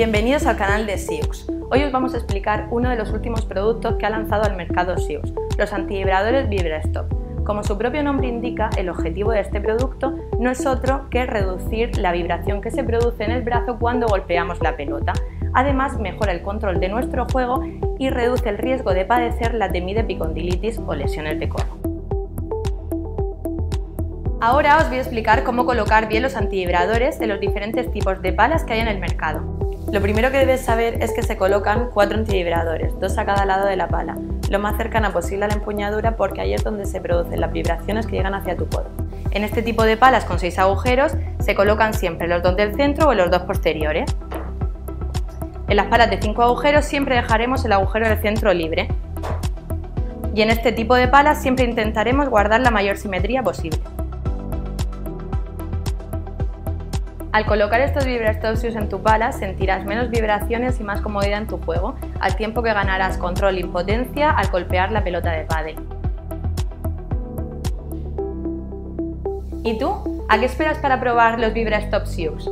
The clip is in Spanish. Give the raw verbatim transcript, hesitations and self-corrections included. Bienvenidos al canal de Siux. Hoy os vamos a explicar uno de los últimos productos que ha lanzado al mercado Siux, los antivibradores VibraStop. Como su propio nombre indica, el objetivo de este producto no es otro que reducir la vibración que se produce en el brazo cuando golpeamos la pelota. Además, mejora el control de nuestro juego y reduce el riesgo de padecer la temida epicondilitis o lesiones de codo. Ahora os voy a explicar cómo colocar bien los antivibradores de los diferentes tipos de palas que hay en el mercado. Lo primero que debes saber es que se colocan cuatro antivibradores, dos a cada lado de la pala, lo más cercana posible a la empuñadura porque ahí es donde se producen las vibraciones que llegan hacia tu codo. En este tipo de palas con seis agujeros se colocan siempre los dos del centro o los dos posteriores. En las palas de cinco agujeros siempre dejaremos el agujero del centro libre. Y en este tipo de palas siempre intentaremos guardar la mayor simetría posible. Al colocar estos VibraStop Siux en tu pala sentirás menos vibraciones y más comodidad en tu juego, al tiempo que ganarás control y potencia al golpear la pelota de pádel. ¿Y tú? ¿A qué esperas para probar los VibraStop Siux?